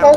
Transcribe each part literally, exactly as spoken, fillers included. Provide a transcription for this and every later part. down.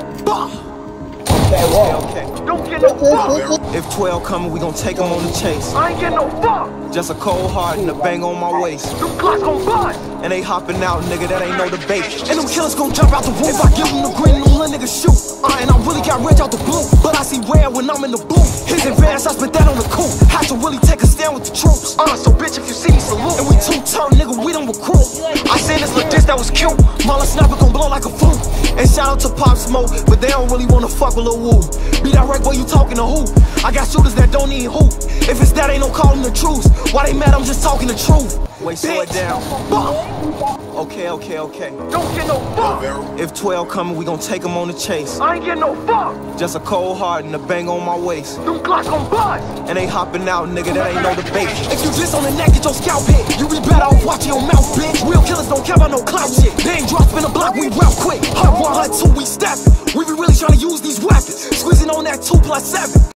Okay, okay. Don't get no fuck. If twelve coming, we gonna take them on the chase. I ain't getting no fuck. Just a cold heart and a bang on my waist. Them clocks gon' bust. And they hopping out, nigga, that ain't no debate. And them killers gon' jump out the roof. I give them the green, them little niggas shoot. Uh, and I really got rich out the blue. But I see red when I'm in the booth. His advance, I spent that on the coup. Had to really take a stand with the troops. Uh, so bitch, if you see me, salute. And we two turn, nigga, we don't recruit. I seen this little diss that was cute. Marlon Sniper gon' blow like a flute. And shout out to Pop Smoke, but they don't really wanna fuck with Lil Woo. Be direct, boy, you talking to who? I got shooters that don't need hoop. If it's that, ain't no calling the truth. Why they mad? I'm just talking the truth. Wait, slow it down. Okay, okay, okay. Don't get no fuck. If twelve coming, we gon' take them on the chase. I ain't getting no fuck. Just a cold heart and a bang on my waist. Them clocks gon' bust. And they hopping out, nigga, that ain't no debate. If you diss on the neck, get your scalp hit. You be better off watching your mouth, bitch. Real killers don't care about no clout shit. They ain't dropping a block, we route quick. Hot one, hot two, we step. We be really trying to use these weapons. Squeezing on that two plus seven.